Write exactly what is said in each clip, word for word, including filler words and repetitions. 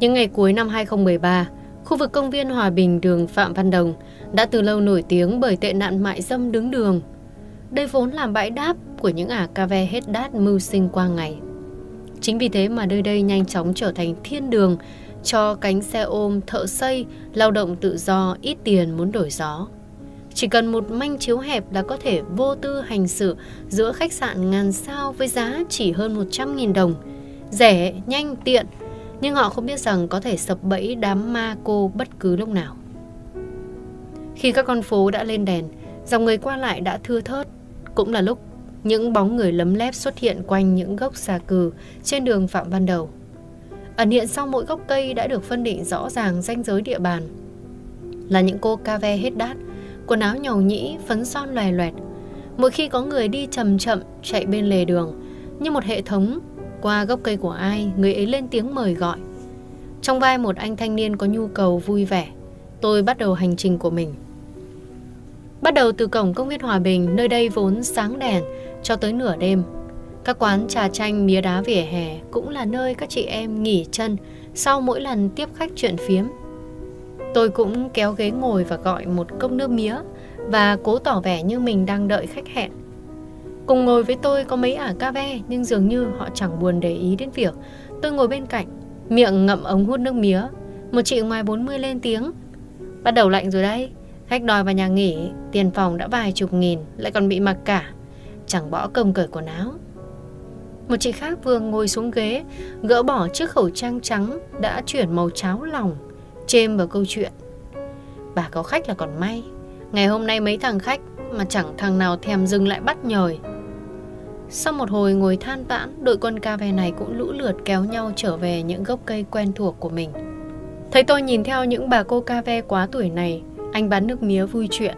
Những ngày cuối năm hai không một ba, khu vực công viên Hòa Bình đường Phạm Văn Đồng đã từ lâu nổi tiếng bởi tệ nạn mại dâm đứng đường. Đây vốn là bãi đáp của những ả ca ve hết đát mưu sinh qua ngày. Chính vì thế mà nơi đây nhanh chóng trở thành thiên đường cho cánh xe ôm, thợ xây, lao động tự do ít tiền muốn đổi gió. Chỉ cần một manh chiếu hẹp là có thể vô tư hành xử giữa khách sạn ngàn sao với giá chỉ hơn một trăm nghìn đồng. Rẻ, nhanh, tiện, nhưng họ không biết rằng có thể sập bẫy đám ma cô bất cứ lúc nào. Khi các con phố đã lên đèn, dòng người qua lại đã thưa thớt. Cũng là lúc những bóng người lấm lép xuất hiện quanh những gốc xà cừ trên đường Phạm Văn Đầu. Ẩn hiện sau mỗi gốc cây đã được phân định rõ ràng ranh giới địa bàn. Là những cô ca ve hết đát, quần áo nhầu nhĩ, phấn son loè loẹt. Mỗi khi có người đi chậm chậm chạy bên lề đường, như một hệ thống, qua gốc cây của ai, người ấy lên tiếng mời gọi. Trong vai một anh thanh niên có nhu cầu vui vẻ, tôi bắt đầu hành trình của mình. Bắt đầu từ cổng công viên Hòa Bình, nơi đây vốn sáng đèn cho tới nửa đêm. Các quán trà chanh, mía đá vỉa hè cũng là nơi các chị em nghỉ chân sau mỗi lần tiếp khách chuyện phiếm. Tôi cũng kéo ghế ngồi và gọi một cốc nước mía và cố tỏ vẻ như mình đang đợi khách hẹn. Cùng ngồi với tôi có mấy ả ca ve nhưng dường như họ chẳng buồn để ý đến việc tôi ngồi bên cạnh, miệng ngậm ống hút nước mía. Một chị ngoài bốn mươi lên tiếng. Bắt đầu lạnh rồi đấy, khách đòi vào nhà nghỉ, tiền phòng đã vài chục nghìn, lại còn bị mặc cả, chẳng bỏ công cởi quần áo. Một chị khác vừa ngồi xuống ghế, gỡ bỏ chiếc khẩu trang trắng đã chuyển màu cháo lòng, chêm vào câu chuyện. Bà có khách là còn may, ngày hôm nay mấy thằng khách mà chẳng thằng nào thèm dừng lại bắt nhời. Sau một hồi ngồi than vãn, đội con ca ve này cũng lũ lượt kéo nhau trở về những gốc cây quen thuộc của mình. Thấy tôi nhìn theo những bà cô ca ve quá tuổi này, anh bán nước mía vui chuyện.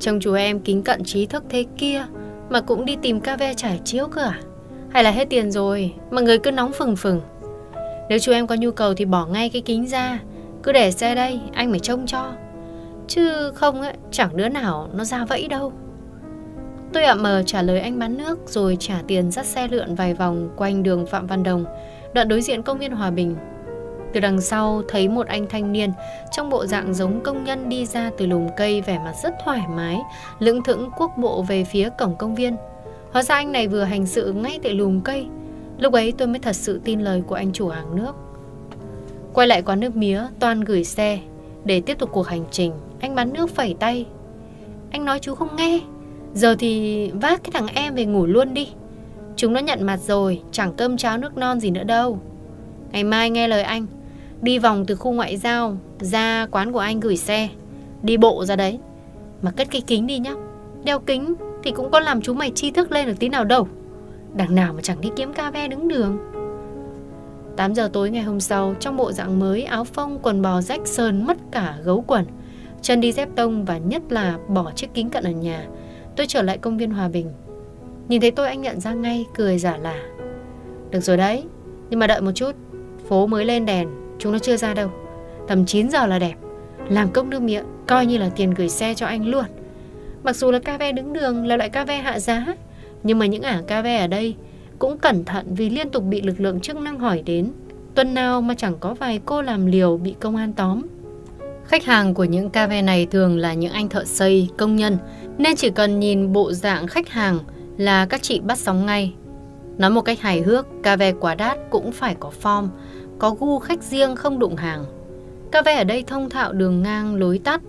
Chồng chú em kính cận trí thức thế kia mà cũng đi tìm ca ve trải chiếu cơ à? Hay là hết tiền rồi, mọi người cứ nóng phừng phừng. Nếu chú em có nhu cầu thì bỏ ngay cái kính ra, cứ để xe đây, anh phải trông cho. Chứ không ấy, chẳng đứa nào nó ra vẫy đâu. Tôi ậm ờ trả lời anh bán nước rồi trả tiền dắt xe lượn vài vòng quanh đường Phạm Văn Đồng, đoạn đối diện công viên Hòa Bình. Từ đằng sau thấy một anh thanh niên trong bộ dạng giống công nhân đi ra từ lùm cây, vẻ mặt rất thoải mái, lững thững cuốc bộ về phía cổng công viên. Hóa ra anh này vừa hành sự ngay tại lùm cây. Lúc ấy tôi mới thật sự tin lời của anh chủ hàng nước. Quay lại quán nước mía, Toàn gửi xe để tiếp tục cuộc hành trình. Anh bán nước phẩy tay. Anh nói chú không nghe. Giờ thì vác cái thằng em về ngủ luôn đi. Chúng nó nhận mặt rồi, chẳng cơm cháo nước non gì nữa đâu. Ngày mai nghe lời anh, đi vòng từ khu ngoại giao ra quán của anh gửi xe, đi bộ ra đấy. Mà cất cái kính đi nhá. Đeo kính thì cũng có làm chú mày tri thức lên được tí nào đâu. Đằng nào mà chẳng đi kiếm ca ve đứng đường. Tám giờ tối ngày hôm sau, trong bộ dạng mới, áo phông, quần bò rách sờn mất cả gấu quần, chân đi dép tông và nhất là bỏ chiếc kính cận ở nhà, tôi trở lại công viên Hòa Bình. Nhìn thấy tôi, anh nhận ra ngay, cười giả lả. Được rồi đấy, nhưng mà đợi một chút, phố mới lên đèn, chúng nó chưa ra đâu. Tầm chín giờ là đẹp. Làm cốc nước mía coi như là tiền gửi xe cho anh luôn. Mặc dù là ca ve đứng đường là loại ca ve hạ giá, nhưng mà những ả ca ve ở đây cũng cẩn thận vì liên tục bị lực lượng chức năng hỏi đến. Tuần nào mà chẳng có vài cô làm liều bị công an tóm. Khách hàng của những ca ve này thường là những anh thợ xây, công nhân, nên chỉ cần nhìn bộ dạng khách hàng là các chị bắt sóng ngay. Nói một cách hài hước, ca ve quá đát cũng phải có form, có gu khách riêng, không đụng hàng. Ca ve ở đây thông thạo đường ngang lối tắt.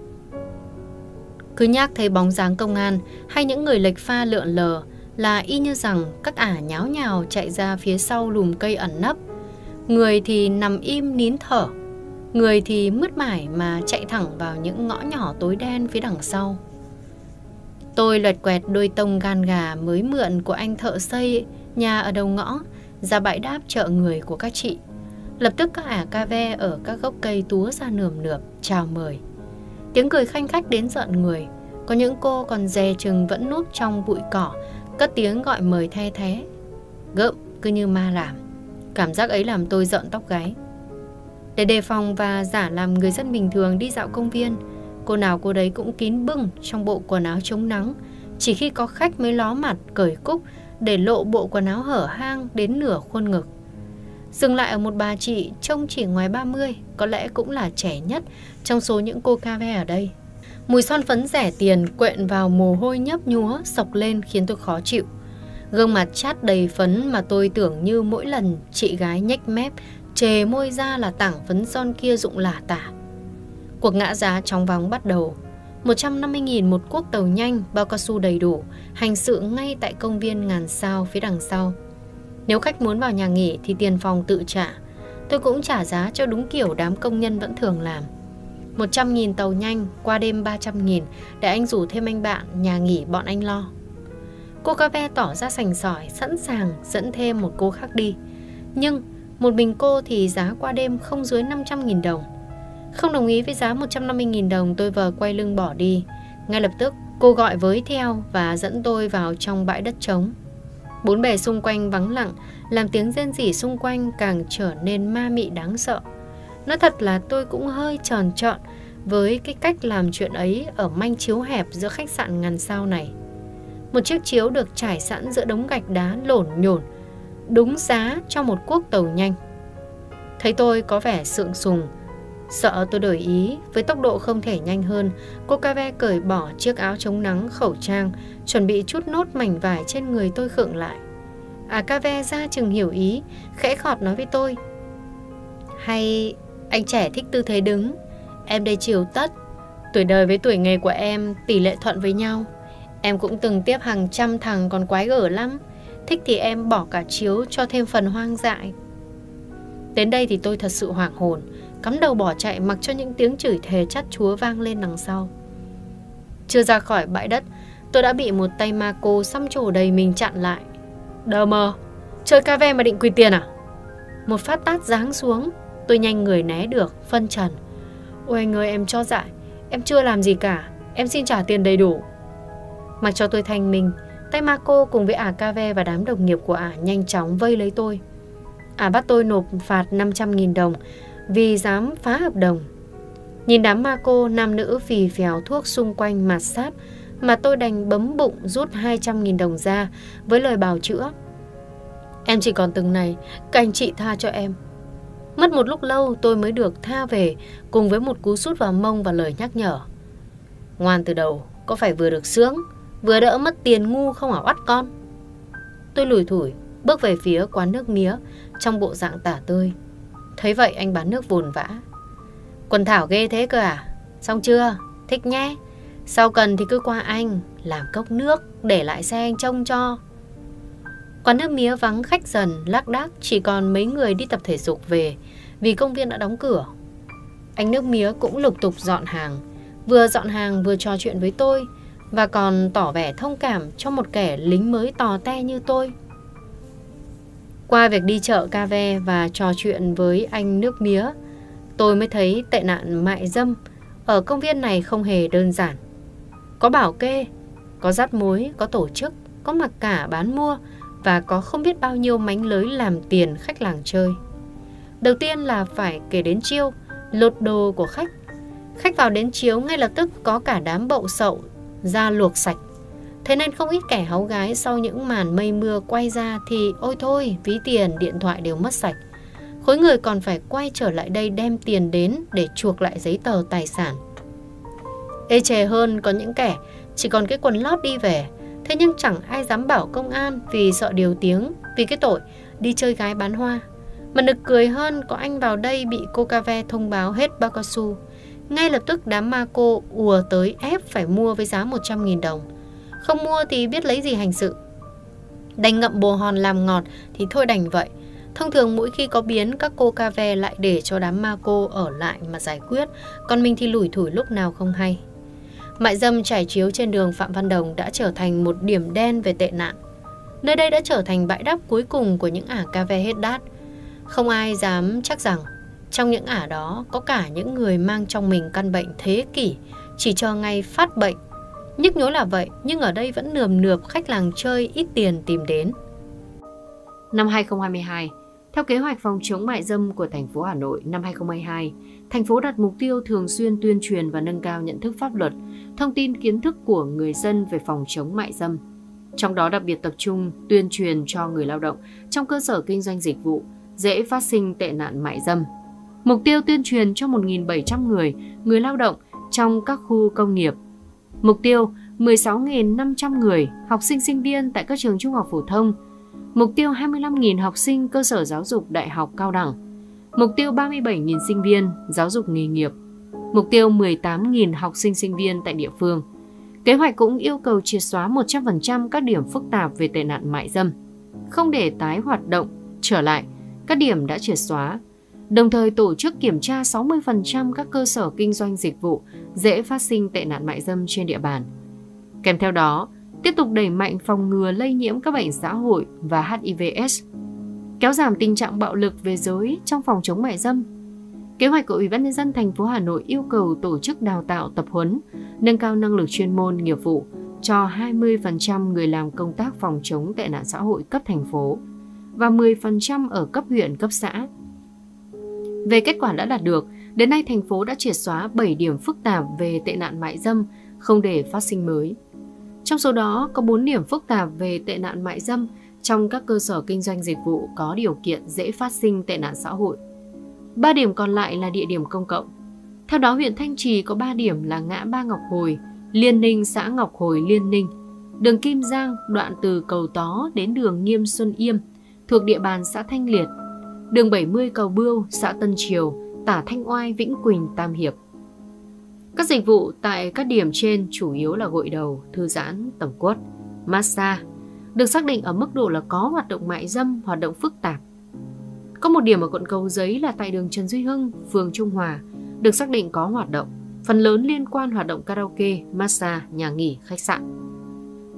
Cứ nhắc thấy bóng dáng công an hay những người lệch pha lượn lờ là y như rằng các ả nháo nhào chạy ra phía sau lùm cây ẩn nấp. Người thì nằm im nín thở, người thì mướt mải mà chạy thẳng vào những ngõ nhỏ tối đen phía đằng sau. Tôi loẹt quẹt đôi tông gan gà mới mượn của anh thợ xây nhà ở đầu ngõ ra bãi đáp chợ người của các chị. Lập tức các ả ca ve ở các gốc cây túa ra nườm nượp chào mời. Tiếng cười khanh khách đến rợn người. Có những cô còn dè chừng vẫn núp trong bụi cỏ, cất tiếng gọi mời the thé. Gợm cứ như ma làm. Cảm giác ấy làm tôi rợn tóc gáy. Để đề phòng và giả làm người dân bình thường đi dạo công viên, cô nào cô đấy cũng kín bưng trong bộ quần áo chống nắng. Chỉ khi có khách mới ló mặt cởi cúc để lộ bộ quần áo hở hang đến nửa khuôn ngực. Dừng lại ở một bà chị trông chỉ ngoài ba mươi, có lẽ cũng là trẻ nhất trong số những cô ca ve ở đây. Mùi son phấn rẻ tiền quện vào mồ hôi nhấp nhúa sộc lên khiến tôi khó chịu. Gương mặt chát đầy phấn mà tôi tưởng như mỗi lần chị gái nhếch mép chề môi ra là tảng phấn son kia rụng lả tả. Cuộc ngã giá chóng vóng bắt đầu. một trăm năm mươi nghìn một cuốc tàu nhanh, bao cao su đầy đủ, hành sự ngay tại công viên Ngàn Sao phía đằng sau. Nếu khách muốn vào nhà nghỉ thì tiền phòng tự trả. Tôi cũng trả giá cho đúng kiểu đám công nhân vẫn thường làm. một trăm nghìn tàu nhanh, qua đêm ba trăm nghìn, để anh rủ thêm anh bạn, nhà nghỉ bọn anh lo. Cô ca ve tỏ ra sành sỏi, sẵn sàng dẫn thêm một cô khác đi. Nhưng một mình cô thì giá qua đêm không dưới năm trăm nghìn đồng. Không đồng ý với giá một trăm năm mươi nghìn đồng, tôi vờ quay lưng bỏ đi. Ngay lập tức cô gọi với theo và dẫn tôi vào trong bãi đất trống. Bốn bề xung quanh vắng lặng, làm tiếng rên rỉ xung quanh càng trở nên ma mị đáng sợ. Nói thật là tôi cũng hơi tròn trọn với cái cách làm chuyện ấy ở manh chiếu hẹp giữa khách sạn Ngàn Sao này. Một chiếc chiếu được trải sẵn giữa đống gạch đá lổn nhổn, đúng giá cho một cuốc tàu nhanh. Thấy tôi có vẻ sượng sùng, sợ tôi đổi ý, với tốc độ không thể nhanh hơn, cô ca ve cởi bỏ chiếc áo chống nắng, khẩu trang, chuẩn bị chút nốt mảnh vải trên người tôi khựng lại. À, ca ve ra chừng hiểu ý, khẽ khọt nói với tôi. Hay anh trẻ thích tư thế đứng, em đây chiều tất. Tuổi đời với tuổi nghề của em tỷ lệ thuận với nhau. Em cũng từng tiếp hàng trăm thằng còn quái gở lắm. Thích thì em bỏ cả chiếu cho thêm phần hoang dại. Đến đây thì tôi thật sự hoảng hồn, cắm đầu bỏ chạy mặc cho những tiếng chửi thề chát chúa vang lên đằng sau. Chưa ra khỏi bãi đất, tôi đã bị một tay ma cô xăm trổ đầy mình chặn lại. Đờ mờ, chơi ca ve mà định quy tiền à? Một phát tát giáng xuống, tôi nhanh người né được, phân trần. Ôi anh ơi, em cho dại, em chưa làm gì cả, em xin trả tiền đầy đủ. Mặc cho tôi thanh minh, tay ma cô cùng với ả ca ve và đám đồng nghiệp của ả nhanh chóng vây lấy tôi. Ả bắt tôi nộp phạt năm trăm nghìn đồng vì dám phá hợp đồng. Nhìn đám ma cô nam nữ phì phèo thuốc xung quanh mạt sát mà tôi đành bấm bụng rút hai trăm nghìn đồng ra với lời bào chữa. Em chỉ còn từng này, các anh chị tha cho em. Mất một lúc lâu tôi mới được tha về cùng với một cú sút vào mông và lời nhắc nhở. Ngoan từ đầu, có phải vừa được sướng, vừa đỡ mất tiền ngu không hả oắt con? Tôi lủi thủi bước về phía quán nước mía trong bộ dạng tả tơi. Thấy vậy anh bán nước vồn vã. Quần thảo ghê thế cơ à? Xong chưa? Thích nhé. Sau cần thì cứ qua anh, làm cốc nước, để lại xe anh trông cho. Quán nước mía vắng khách dần, lác đác, chỉ còn mấy người đi tập thể dục về vì công viên đã đóng cửa. Anh nước mía cũng lục tục dọn hàng, vừa dọn hàng vừa trò chuyện với tôi và còn tỏ vẻ thông cảm cho một kẻ lính mới tò te như tôi. Qua việc đi chợ ca ve và trò chuyện với anh nước mía, tôi mới thấy tệ nạn mại dâm ở công viên này không hề đơn giản. Có bảo kê, có dắt mối, có tổ chức, có mặc cả bán mua và có không biết bao nhiêu mánh lới làm tiền khách làng chơi. Đầu tiên là phải kể đến chiêu, lột đồ của khách. Khách vào đến chiếu ngay lập tức có cả đám bậu sậu ra luộc sạch. Thế nên không ít kẻ háu gái sau những màn mây mưa quay ra thì ôi thôi, ví tiền, điện thoại đều mất sạch. Khối người còn phải quay trở lại đây đem tiền đến để chuộc lại giấy tờ tài sản. Ê chề hơn, có những kẻ chỉ còn cái quần lót đi về. Thế nhưng chẳng ai dám bảo công an vì sợ điều tiếng, vì cái tội đi chơi gái bán hoa. Mà nực cười hơn, có anh vào đây bị cô ca ve thông báo hết bao cao su. Ngay lập tức đám ma cô ùa tới ép phải mua với giá một trăm nghìn đồng. Không mua thì biết lấy gì hành sự. Đành ngậm bồ hòn làm ngọt thì thôi đành vậy. Thông thường mỗi khi có biến, các cô ca ve lại để cho đám ma cô ở lại mà giải quyết, còn mình thì lủi thủi lúc nào không hay. Mại dâm trải chiếu trên đường Phạm Văn Đồng đã trở thành một điểm đen về tệ nạn. Nơi đây đã trở thành bãi đáp cuối cùng của những ả ca ve hết đát. Không ai dám chắc rằng trong những ả đó có cả những người mang trong mình căn bệnh thế kỷ, chỉ cho ngay phát bệnh. Nhức nhối là vậy, nhưng ở đây vẫn nườm nượp khách làng chơi ít tiền tìm đến. Năm hai không hai hai, theo kế hoạch phòng chống mại dâm của thành phố Hà Nội năm hai không hai hai, thành phố đặt mục tiêu thường xuyên tuyên truyền và nâng cao nhận thức pháp luật, thông tin kiến thức của người dân về phòng chống mại dâm. Trong đó đặc biệt tập trung tuyên truyền cho người lao động trong cơ sở kinh doanh dịch vụ, dễ phát sinh tệ nạn mại dâm. Mục tiêu tuyên truyền cho một nghìn bảy trăm người, người lao động trong các khu công nghiệp. Mục tiêu mười sáu nghìn năm trăm người, học sinh sinh viên tại các trường trung học phổ thông. Mục tiêu hai mươi lăm nghìn học sinh cơ sở giáo dục đại học cao đẳng. Mục tiêu ba mươi bảy nghìn sinh viên giáo dục nghề nghiệp. Mục tiêu mười tám nghìn học sinh sinh viên tại địa phương. Kế hoạch cũng yêu cầu triệt xóa một trăm phần trăm các điểm phức tạp về tệ nạn mại dâm, không để tái hoạt động trở lại các điểm đã triệt xóa. Đồng thời tổ chức kiểm tra sáu mươi phần trăm các cơ sở kinh doanh dịch vụ dễ phát sinh tệ nạn mại dâm trên địa bàn. Kèm theo đó, tiếp tục đẩy mạnh phòng ngừa lây nhiễm các bệnh xã hội và H I V S, kéo giảm tình trạng bạo lực về giới trong phòng chống mại dâm. Kế hoạch của Ủy ban nhân dân thành phố Hà Nội yêu cầu tổ chức đào tạo, tập huấn, nâng cao năng lực chuyên môn nghiệp vụ cho hai mươi phần trăm người làm công tác phòng chống tệ nạn xã hội cấp thành phố và mười phần trăm ở cấp huyện, cấp xã. Về kết quả đã đạt được, đến nay thành phố đã triệt xóa bảy điểm phức tạp về tệ nạn mại dâm, không để phát sinh mới. Trong số đó có bốn điểm phức tạp về tệ nạn mại dâm trong các cơ sở kinh doanh dịch vụ có điều kiện dễ phát sinh tệ nạn xã hội. ba điểm còn lại là địa điểm công cộng. Theo đó, huyện Thanh Trì có ba điểm là ngã ba Ngọc Hồi, Liên Ninh, xã Ngọc Hồi, Liên Ninh, đường Kim Giang đoạn từ cầu Tó đến đường Nghiêm Xuân Yêm thuộc địa bàn xã Thanh Liệt, đường bảy mươi Cầu Bươu, xã Tân Triều, Tả Thanh Oai, Vĩnh Quỳnh, Tam Hiệp. Các dịch vụ tại các điểm trên chủ yếu là gội đầu, thư giãn, tẩm quất, massage, được xác định ở mức độ là có hoạt động mại dâm, hoạt động phức tạp. Có một điểm ở quận Cầu Giấy là tại đường Trần Duy Hưng, phường Trung Hòa, được xác định có hoạt động, phần lớn liên quan hoạt động karaoke, massage, nhà nghỉ, khách sạn.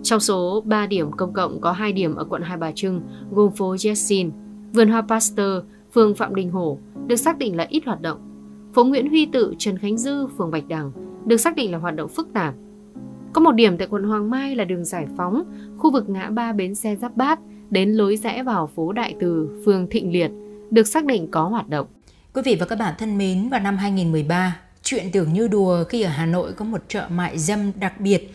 Trong số ba điểm công cộng có hai điểm ở quận Hai Bà Trưng gồm phố Jessin, vườn hoa Pasteur, phường Phạm Đình Hổ, được xác định là ít hoạt động. Phố Nguyễn Huy Tự, Trần Khánh Dư, phường Bạch Đằng, được xác định là hoạt động phức tạp. Có một điểm tại quận Hoàng Mai là đường Giải Phóng, khu vực ngã ba bến xe Giáp Bát đến lối rẽ vào phố Đại Từ, phường Thịnh Liệt, được xác định có hoạt động. Quý vị và các bạn thân mến, vào năm hai nghìn không trăm mười ba, chuyện tưởng như đùa khi ở Hà Nội có một chợ mại dâm đặc biệt.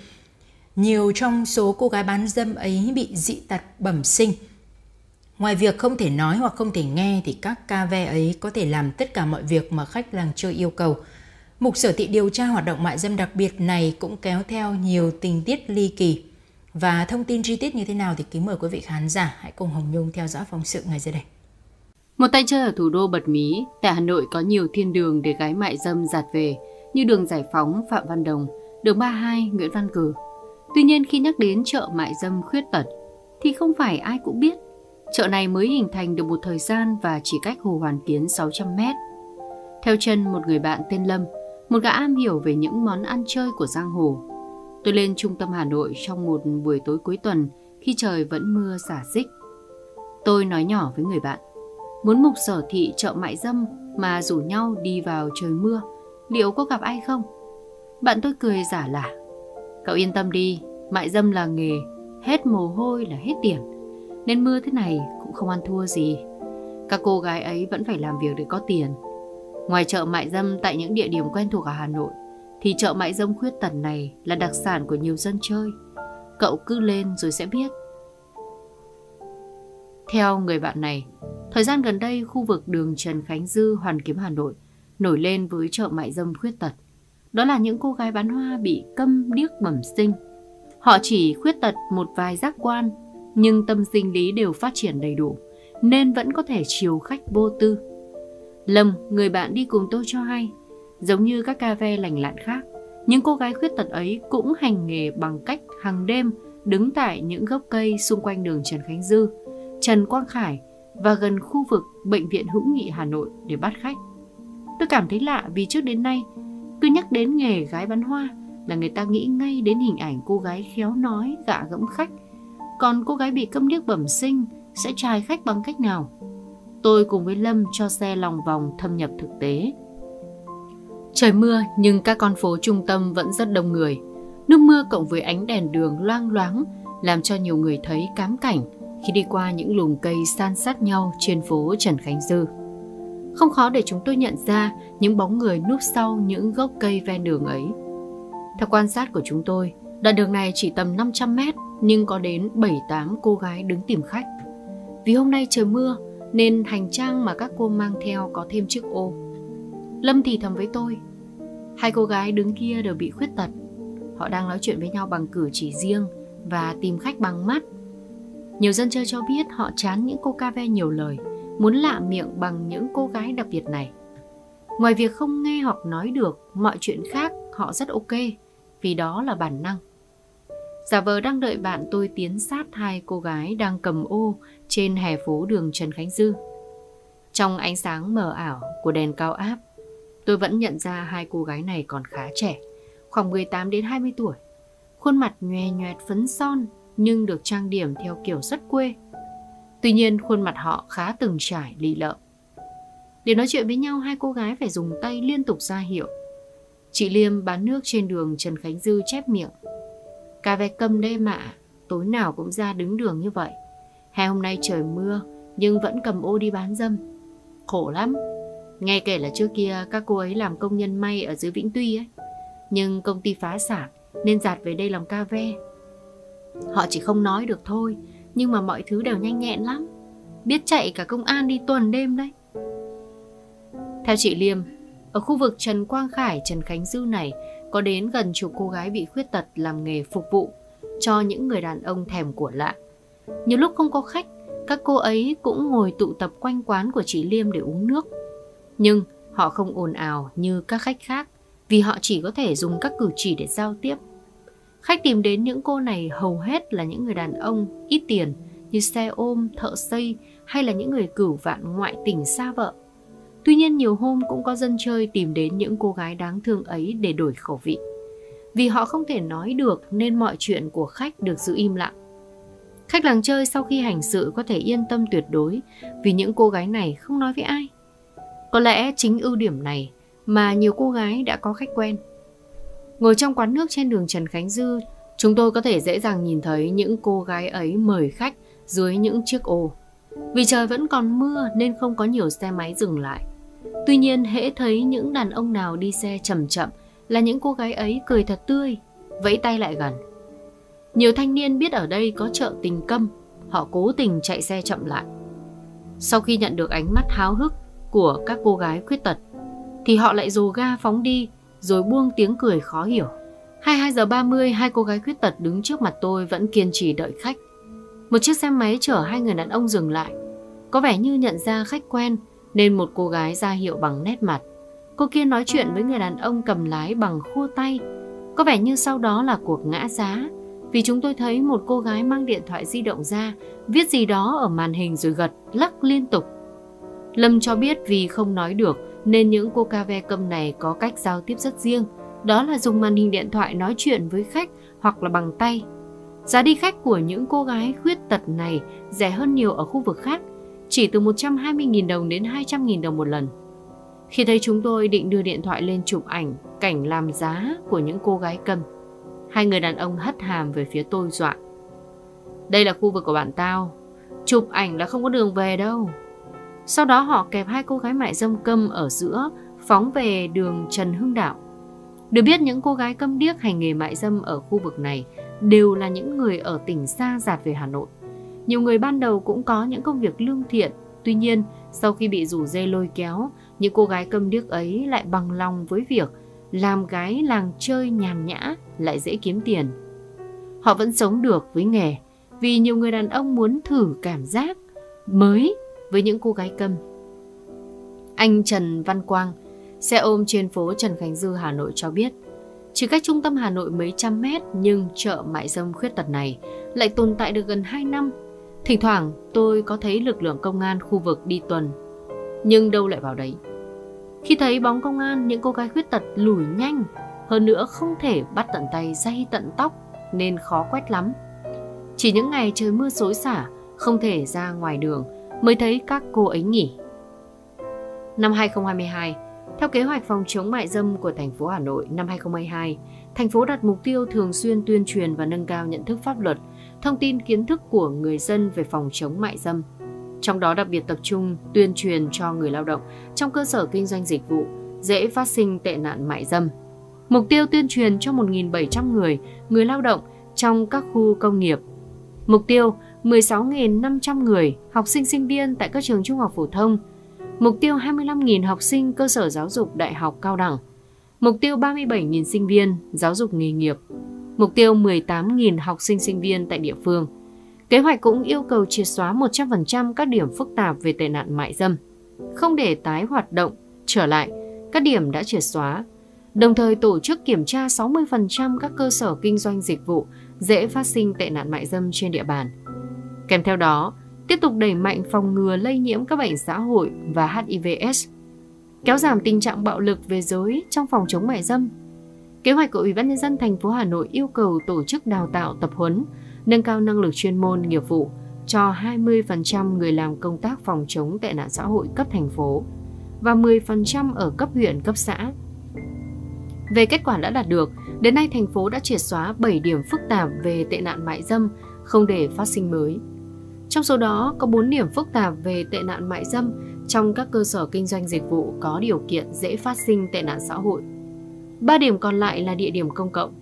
Nhiều trong số cô gái bán dâm ấy bị dị tật bẩm sinh. Ngoài việc không thể nói hoặc không thể nghe thì các ca ve ấy có thể làm tất cả mọi việc mà khách làng chơi yêu cầu. Mục sở thị điều tra hoạt động mại dâm đặc biệt này cũng kéo theo nhiều tình tiết ly kỳ. Và thông tin chi tiết như thế nào thì kính mời quý vị khán giả hãy cùng Hồng Nhung theo dõi phóng sự ngay dưới đây. Một tay chơi ở thủ đô bật mí, tại Hà Nội có nhiều thiên đường để gái mại dâm dạt về như đường Giải Phóng, Phạm Văn Đồng, đường ba mươi hai, Nguyễn Văn Cử. Tuy nhiên khi nhắc đến chợ mại dâm khuyết tật thì không phải ai cũng biết. Chợ này mới hình thành được một thời gian và chỉ cách Hồ Hoàn Kiến sáu trăm mét. Theo chân một người bạn tên Lâm, một gã am hiểu về những món ăn chơi của giang hồ, tôi lên trung tâm Hà Nội trong một buổi tối cuối tuần khi trời vẫn mưa xả xích. Tôi nói nhỏ với người bạn, muốn mục sở thị chợ mại dâm mà rủ nhau đi vào trời mưa, liệu có gặp ai không? Bạn tôi cười giả lả, cậu yên tâm đi, mại dâm là nghề, hết mồ hôi là hết tiền, nên mưa thế này cũng không ăn thua gì. Các cô gái ấy vẫn phải làm việc để có tiền. Ngoài chợ mại dâm tại những địa điểm quen thuộc ở Hà Nội, thì chợ mại dâm khuyết tật này là đặc sản của nhiều dân chơi. Cậu cứ lên rồi sẽ biết. Theo người bạn này, thời gian gần đây khu vực đường Trần Khánh Dư, Hoàn Kiếm, Hà Nội nổi lên với chợ mại dâm khuyết tật. Đó là những cô gái bán hoa bị câm điếc bẩm sinh. Họ chỉ khuyết tật một vài giác quan, nhưng tâm sinh lý đều phát triển đầy đủ, nên vẫn có thể chiều khách vô tư. Lâm, người bạn đi cùng tôi cho hay, giống như các ca ve lành lặn khác, những cô gái khuyết tật ấy cũng hành nghề bằng cách hàng đêm đứng tại những gốc cây xung quanh đường Trần Khánh Dư, Trần Quang Khải và gần khu vực Bệnh viện Hữu Nghị Hà Nội để bắt khách. Tôi cảm thấy lạ vì trước đến nay, cứ nhắc đến nghề gái bán hoa là người ta nghĩ ngay đến hình ảnh cô gái khéo nói, gạ gẫm khách. Còn cô gái bị câm điếc bẩm sinh sẽ trai khách bằng cách nào? Tôi cùng với Lâm cho xe lòng vòng thâm nhập thực tế. Trời mưa nhưng các con phố trung tâm vẫn rất đông người. Nước mưa cộng với ánh đèn đường loang loáng làm cho nhiều người thấy cám cảnh khi đi qua những lùm cây san sát nhau trên phố Trần Khánh Dư. Không khó để chúng tôi nhận ra những bóng người núp sau những gốc cây ven đường ấy. Theo quan sát của chúng tôi, đoạn đường này chỉ tầm năm trăm mét nhưng có đến bảy tám cô gái đứng tìm khách. Vì hôm nay trời mưa nên hành trang mà các cô mang theo có thêm chiếc ô. Lâm thì thầm với tôi, hai cô gái đứng kia đều bị khuyết tật. Họ đang nói chuyện với nhau bằng cử chỉ riêng và tìm khách bằng mắt. Nhiều dân chơi cho biết họ chán những cô ca ve nhiều lời, muốn lạ miệng bằng những cô gái đặc biệt này. Ngoài việc không nghe hoặc nói được, mọi chuyện khác họ rất ok, vì đó là bản năng. Giả vờ đang đợi bạn tôi tiến sát hai cô gái đang cầm ô trên hè phố đường Trần Khánh Dư. Trong ánh sáng mờ ảo của đèn cao áp, tôi vẫn nhận ra hai cô gái này còn khá trẻ, khoảng mười tám đến hai mươi tuổi. Khuôn mặt nhòe nhòe phấn son nhưng được trang điểm theo kiểu rất quê. Tuy nhiên khuôn mặt họ khá từng trải lì lợm. Để nói chuyện với nhau, hai cô gái phải dùng tay liên tục ra hiệu. Chị Liêm bán nước trên đường Trần Khánh Dư chép miệng. Cà ve câm đây mạ, tối nào cũng ra đứng đường như vậy. Hè hôm nay trời mưa nhưng vẫn cầm ô đi bán dâm. Khổ lắm. Nghe kể là trước kia các cô ấy làm công nhân may ở dưới Vĩnh Tuy ấy, nhưng công ty phá sản nên dạt về đây làm cà ve. Họ chỉ không nói được thôi, nhưng mà mọi thứ đều nhanh nhẹn lắm, biết chạy cả công an đi tuần đêm đấy. Theo chị Liêm, ở khu vực Trần Quang Khải, Trần Khánh Dư này có đến gần chục cô gái bị khuyết tật làm nghề phục vụ cho những người đàn ông thèm của lạ. Nhiều lúc không có khách, các cô ấy cũng ngồi tụ tập quanh quán của chị Liêm để uống nước. Nhưng họ không ồn ào như các khách khác, vì họ chỉ có thể dùng các cử chỉ để giao tiếp. Khách tìm đến những cô này hầu hết là những người đàn ông ít tiền như xe ôm, thợ xây hay là những người cửu vạn ngoại tỉnh xa vợ. Tuy nhiên nhiều hôm cũng có dân chơi tìm đến những cô gái đáng thương ấy để đổi khẩu vị. Vì họ không thể nói được nên mọi chuyện của khách được giữ im lặng. Khách làng chơi sau khi hành sự có thể yên tâm tuyệt đối vì những cô gái này không nói với ai. Có lẽ chính ưu điểm này mà nhiều cô gái đã có khách quen. Ngồi trong quán nước trên đường Trần Khánh Dư, chúng tôi có thể dễ dàng nhìn thấy những cô gái ấy mời khách dưới những chiếc ô. Vì trời vẫn còn mưa nên không có nhiều xe máy dừng lại. Tuy nhiên hễ thấy những đàn ông nào đi xe chậm chậm là những cô gái ấy cười thật tươi, vẫy tay lại gần. Nhiều thanh niên biết ở đây có chợ tình câm, họ cố tình chạy xe chậm lại. Sau khi nhận được ánh mắt háo hức của các cô gái khuyết tật thì họ lại rồ ga phóng đi rồi buông tiếng cười khó hiểu. hai mươi hai giờ ba mươi, hai cô gái khuyết tật đứng trước mặt tôi vẫn kiên trì đợi khách. Một chiếc xe máy chở hai người đàn ông dừng lại. Có vẻ như nhận ra khách quen nên một cô gái ra hiệu bằng nét mặt. Cô kia nói chuyện với người đàn ông cầm lái bằng khua tay. Có vẻ như sau đó là cuộc ngã giá, vì chúng tôi thấy một cô gái mang điện thoại di động ra, viết gì đó ở màn hình rồi gật lắc liên tục. Lâm cho biết vì không nói được nên những cô ca ve câm này có cách giao tiếp rất riêng, đó là dùng màn hình điện thoại nói chuyện với khách hoặc là bằng tay. Giá đi khách của những cô gái khuyết tật này rẻ hơn nhiều ở khu vực khác, chỉ từ một trăm hai mươi nghìn đồng đến hai trăm nghìn đồng một lần. Khi thấy chúng tôi định đưa điện thoại lên chụp ảnh cảnh làm giá của những cô gái câm, hai người đàn ông hất hàm về phía tôi dọa. Đây là khu vực của bạn tao, chụp ảnh là không có đường về đâu. Sau đó họ kẹp hai cô gái mại dâm câm ở giữa, phóng về đường Trần Hưng Đạo. Được biết những cô gái câm điếc hành nghề mại dâm ở khu vực này đều là những người ở tỉnh xa dạt về Hà Nội. Nhiều người ban đầu cũng có những công việc lương thiện, tuy nhiên sau khi bị rủ dê lôi kéo, những cô gái câm điếc ấy lại bằng lòng với việc làm gái làng chơi nhàn nhã lại dễ kiếm tiền. Họ vẫn sống được với nghề vì nhiều người đàn ông muốn thử cảm giác mới với những cô gái câm. Anh Trần Văn Quang, xe ôm trên phố Trần Khánh Dư, Hà Nội cho biết, chỉ cách trung tâm Hà Nội mấy trăm mét nhưng chợ mại dâm khuyết tật này lại tồn tại được gần hai năm. Thỉnh thoảng tôi có thấy lực lượng công an khu vực đi tuần, nhưng đâu lại vào đấy. Khi thấy bóng công an, những cô gái khuyết tật lủi nhanh, hơn nữa không thể bắt tận tay day tận tóc nên khó quét lắm. Chỉ những ngày trời mưa xối xả, không thể ra ngoài đường mới thấy các cô ấy nghỉ. Năm hai không hai hai, theo kế hoạch phòng chống mại dâm của thành phố Hà Nội năm hai không hai hai, thành phố đặt mục tiêu thường xuyên tuyên truyền và nâng cao nhận thức pháp luật, thông tin kiến thức của người dân về phòng chống mại dâm. Trong đó đặc biệt tập trung tuyên truyền cho người lao động trong cơ sở kinh doanh dịch vụ dễ phát sinh tệ nạn mại dâm. Mục tiêu tuyên truyền cho một nghìn bảy trăm người, người lao động trong các khu công nghiệp. Mục tiêu mười sáu nghìn năm trăm người học sinh sinh viên tại các trường trung học phổ thông, mục tiêu hai mươi lăm nghìn học sinh cơ sở giáo dục đại học cao đẳng, mục tiêu ba mươi bảy nghìn sinh viên giáo dục nghề nghiệp, mục tiêu mười tám nghìn học sinh sinh viên tại địa phương. Kế hoạch cũng yêu cầu triệt xóa một trăm phần trăm các điểm phức tạp về tệ nạn mại dâm, không để tái hoạt động trở lại các điểm đã triệt xóa, đồng thời tổ chức kiểm tra sáu mươi phần trăm các cơ sở kinh doanh dịch vụ dễ phát sinh tệ nạn mại dâm trên địa bàn. Kèm theo đó, tiếp tục đẩy mạnh phòng ngừa lây nhiễm các bệnh xã hội và H I V S, kéo giảm tình trạng bạo lực về giới trong phòng chống mại dâm. Kế hoạch của Ủy ban nhân dân thành phố Hà Nội yêu cầu tổ chức đào tạo, tập huấn, nâng cao năng lực chuyên môn nghiệp vụ cho hai mươi phần trăm người làm công tác phòng chống tệ nạn xã hội cấp thành phố và mười phần trăm ở cấp huyện, cấp xã. Về kết quả đã đạt được, đến nay thành phố đã triệt xóa bảy điểm phức tạp về tệ nạn mại dâm, không để phát sinh mới. Trong số đó có bốn điểm phức tạp về tệ nạn mại dâm trong các cơ sở kinh doanh dịch vụ có điều kiện dễ phát sinh tệ nạn xã hội. ba điểm còn lại là địa điểm công cộng.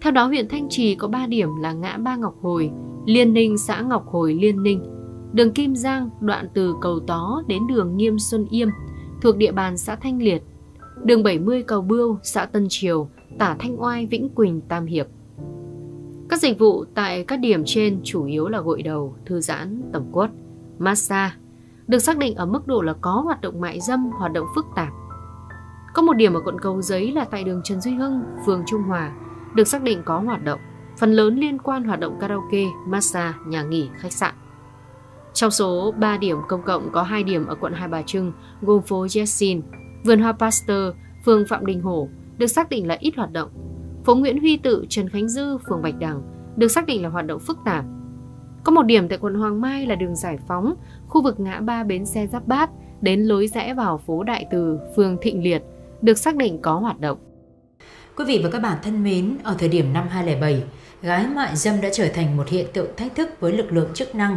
Theo đó, huyện Thanh Trì có ba điểm là ngã ba Ngọc Hồi, Liên Ninh, xã Ngọc Hồi, Liên Ninh, đường Kim Giang đoạn từ cầu Tó đến đường Nghiêm Xuân Yêm thuộc địa bàn xã Thanh Liệt, đường bảy mươi Cầu Bươu, xã Tân Triều, Tả Thanh Oai, Vĩnh Quỳnh, Tam Hiệp. Các dịch vụ tại các điểm trên chủ yếu là gội đầu, thư giãn, tẩm quất, massage, được xác định ở mức độ là có hoạt động mại dâm, hoạt động phức tạp. Có một điểm ở quận Cầu Giấy là tại đường Trần Duy Hưng, phường Trung Hòa, được xác định có hoạt động, phần lớn liên quan hoạt động karaoke, massage, nhà nghỉ, khách sạn. Trong số ba điểm công cộng có hai điểm ở quận Hai Bà Trưng, gồm phố Jessin, vườn hoa Pasteur, phường Phạm Đình Hổ, được xác định là ít hoạt động. Phố Nguyễn Huy Tự, Trần Khánh Dư, phường Bạch Đằng, được xác định là hoạt động phức tạp. Có một điểm tại quận Hoàng Mai là đường Giải Phóng, khu vực ngã ba bến xe Giáp Bát đến lối rẽ vào phố Đại Từ, phường Thịnh Liệt, được xác định có hoạt động. Quý vị và các bạn thân mến, ở thời điểm năm hai nghìn không trăm lẻ bảy, gái mại dâm đã trở thành một hiện tượng thách thức với lực lượng chức năng,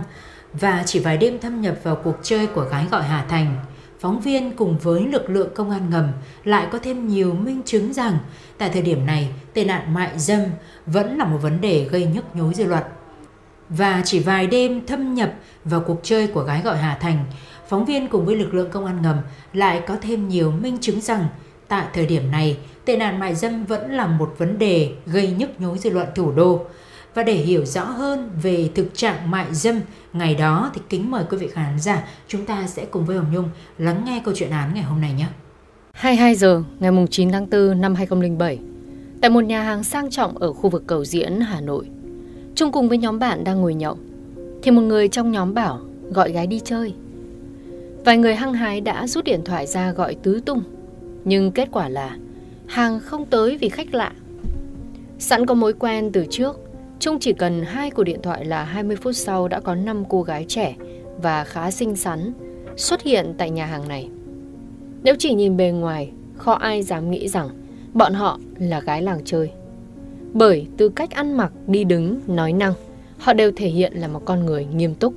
và chỉ vài đêm thâm nhập vào cuộc chơi của gái gọi Hà Thành, phóng viên cùng với lực lượng công an ngầm lại có thêm nhiều minh chứng rằng tại thời điểm này, tệ nạn mại dâm vẫn là một vấn đề gây nhức nhối dư luận. Và chỉ vài đêm thâm nhập vào cuộc chơi của gái gọi Hà Thành, phóng viên cùng với lực lượng công an ngầm lại có thêm nhiều minh chứng rằng tại thời điểm này, tệ nạn mại dâm vẫn là một vấn đề gây nhức nhối dư luận thủ đô. Và để hiểu rõ hơn về thực trạng mại dâm ngày đó thì kính mời quý vị khán giả chúng ta sẽ cùng với Hồng Nhung lắng nghe câu chuyện án ngày hôm nay nhé. hai mươi hai giờ ngày chín tháng tư năm hai nghìn không trăm lẻ bảy, tại một nhà hàng sang trọng ở khu vực Cầu Diễn, Hà Nội, Trung cùng với nhóm bạn đang ngồi nhậu thì một người trong nhóm bảo gọi gái đi chơi. Vài người hăng hái đã rút điện thoại ra gọi tứ tung, nhưng kết quả là hàng không tới vì khách lạ. Sẵn có mối quen từ trước, Trung chỉ cần hai cuộc điện thoại là hai mươi phút sau đã có năm cô gái trẻ và khá xinh xắn xuất hiện tại nhà hàng này. Nếu chỉ nhìn bề ngoài, khó ai dám nghĩ rằng bọn họ là gái làng chơi. Bởi từ cách ăn mặc, đi đứng, nói năng, họ đều thể hiện là một con người nghiêm túc.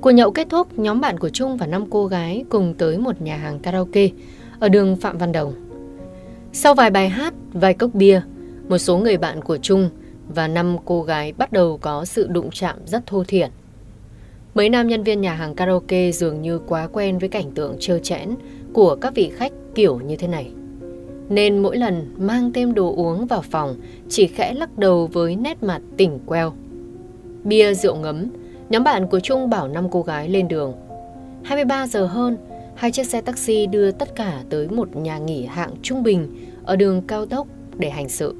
Cuộc nhậu kết thúc, nhóm bạn của Trung và năm cô gái cùng tới một nhà hàng karaoke ở đường Phạm Văn Đồng. Sau vài bài hát, vài cốc bia, một số người bạn của Trung và năm cô gái bắt đầu có sự đụng chạm rất thô thiển. Mấy nam nhân viên nhà hàng karaoke dường như quá quen với cảnh tượng trơ trẽn của các vị khách kiểu như thế này, nên mỗi lần mang thêm đồ uống vào phòng chỉ khẽ lắc đầu với nét mặt tỉnh queo. Bia rượu ngấm, nhóm bạn của Trung bảo năm cô gái lên đường. hai mươi ba giờ hơn, hai chiếc xe taxi đưa tất cả tới một nhà nghỉ hạng trung bình ở đường cao tốc để hành sự.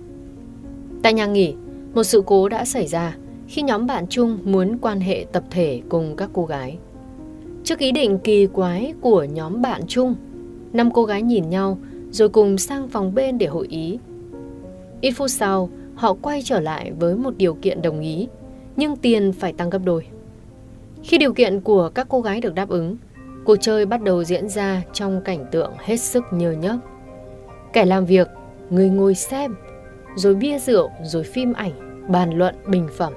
Tại nhà nghỉ, một sự cố đã xảy ra khi nhóm bạn Trung muốn quan hệ tập thể cùng các cô gái. Trước ý định kỳ quái của nhóm bạn Trung, năm cô gái nhìn nhau rồi cùng sang phòng bên để hội ý. Ít phút sau, họ quay trở lại với một điều kiện đồng ý, nhưng tiền phải tăng gấp đôi. Khi điều kiện của các cô gái được đáp ứng, cuộc chơi bắt đầu diễn ra trong cảnh tượng hết sức nhơ nhớp. Kẻ làm việc, người ngồi xem, rồi bia rượu, rồi phim ảnh, bàn luận, bình phẩm.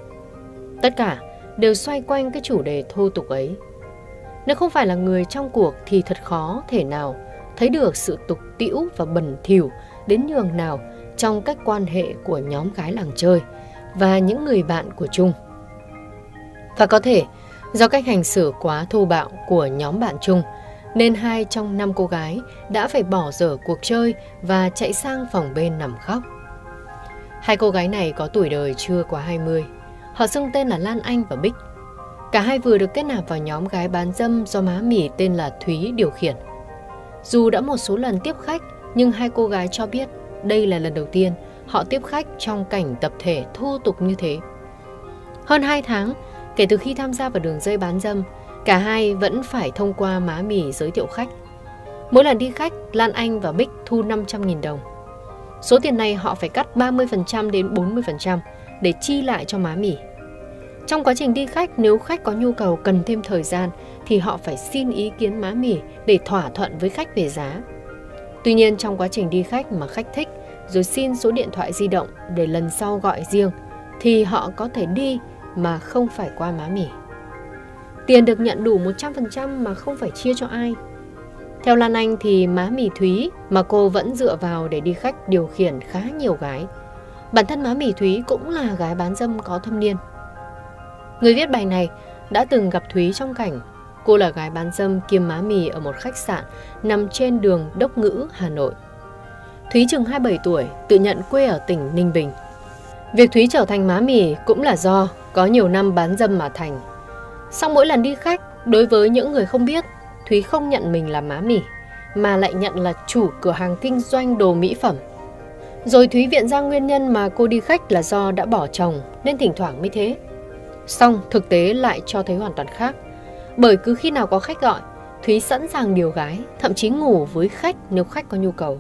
Tất cả đều xoay quanh cái chủ đề thô tục ấy. Nếu không phải là người trong cuộc thì thật khó thể nào thấy được sự tục tĩu và bẩn thỉu đến nhường nào trong cách quan hệ của nhóm gái làng chơi và những người bạn của Trung. Và có thể do cách hành xử quá thô bạo của nhóm bạn chung nên hai trong năm cô gái đã phải bỏ dở cuộc chơi và chạy sang phòng bên nằm khóc. Hai cô gái này có tuổi đời chưa quá hai mươi. Họ xưng tên là Lan Anh và Bích. Cả hai vừa được kết nạp vào nhóm gái bán dâm do má mì tên là Thúy điều khiển. Dù đã một số lần tiếp khách, nhưng hai cô gái cho biết đây là lần đầu tiên họ tiếp khách trong cảnh tập thể thô tục như thế. Hơn hai tháng kể từ khi tham gia vào đường dây bán dâm, cả hai vẫn phải thông qua má mì giới thiệu khách. Mỗi lần đi khách, Lan Anh và Bích thu năm trăm nghìn đồng. Số tiền này họ phải cắt ba mươi phần trăm đến bốn mươi phần trăm để chi lại cho má mì. Trong quá trình đi khách, nếu khách có nhu cầu cần thêm thời gian thì họ phải xin ý kiến má mì để thỏa thuận với khách về giá. Tuy nhiên, trong quá trình đi khách mà khách thích rồi xin số điện thoại di động để lần sau gọi riêng thì họ có thể đi mà không phải qua má mì. Tiền được nhận đủ một trăm phần trăm mà không phải chia cho ai. Theo Lan Anh thì má mì Thúy mà cô vẫn dựa vào để đi khách điều khiển khá nhiều gái. Bản thân má mì Thúy cũng là gái bán dâm có thâm niên. Người viết bài này đã từng gặp Thúy trong cảnh cô là gái bán dâm kiêm má mì ở một khách sạn nằm trên đường Đốc Ngữ, Hà Nội. Thúy chừng hai mươi bảy tuổi, tự nhận quê ở tỉnh Ninh Bình. Việc Thúy trở thành má mì cũng là do có nhiều năm bán dâm mà thành. Sau mỗi lần đi khách, đối với những người không biết, Thúy không nhận mình là má mì, mà lại nhận là chủ cửa hàng kinh doanh đồ mỹ phẩm. Rồi Thúy viện ra nguyên nhân mà cô đi khách là do đã bỏ chồng nên thỉnh thoảng mới thế. Xong thực tế lại cho thấy hoàn toàn khác. Bởi cứ khi nào có khách gọi, Thúy sẵn sàng điều gái, thậm chí ngủ với khách nếu khách có nhu cầu.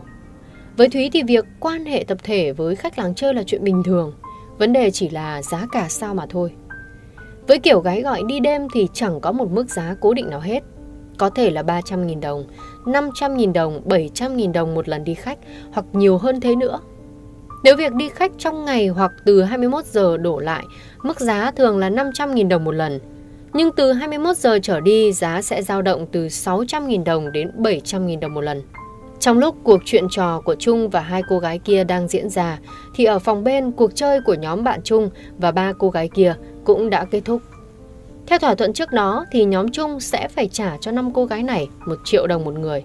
Với Thúy thì việc quan hệ tập thể với khách làng chơi là chuyện bình thường, vấn đề chỉ là giá cả sao mà thôi. Với kiểu gái gọi đi đêm thì chẳng có một mức giá cố định nào hết. Có thể là ba trăm nghìn đồng, năm trăm nghìn đồng, bảy trăm nghìn đồng một lần đi khách hoặc nhiều hơn thế nữa. Nếu việc đi khách trong ngày hoặc từ hai mươi mốt giờ đổ lại, mức giá thường là năm trăm nghìn đồng một lần. Nhưng từ hai mươi mốt giờ trở đi, giá sẽ dao động từ sáu trăm nghìn đồng đến bảy trăm nghìn đồng một lần. Trong lúc cuộc chuyện trò của Trung và hai cô gái kia đang diễn ra, thì ở phòng bên, cuộc chơi của nhóm bạn Trung và ba cô gái kia cũng đã kết thúc. Theo thỏa thuận trước đó, thì nhóm Trung sẽ phải trả cho năm cô gái này một triệu đồng một người.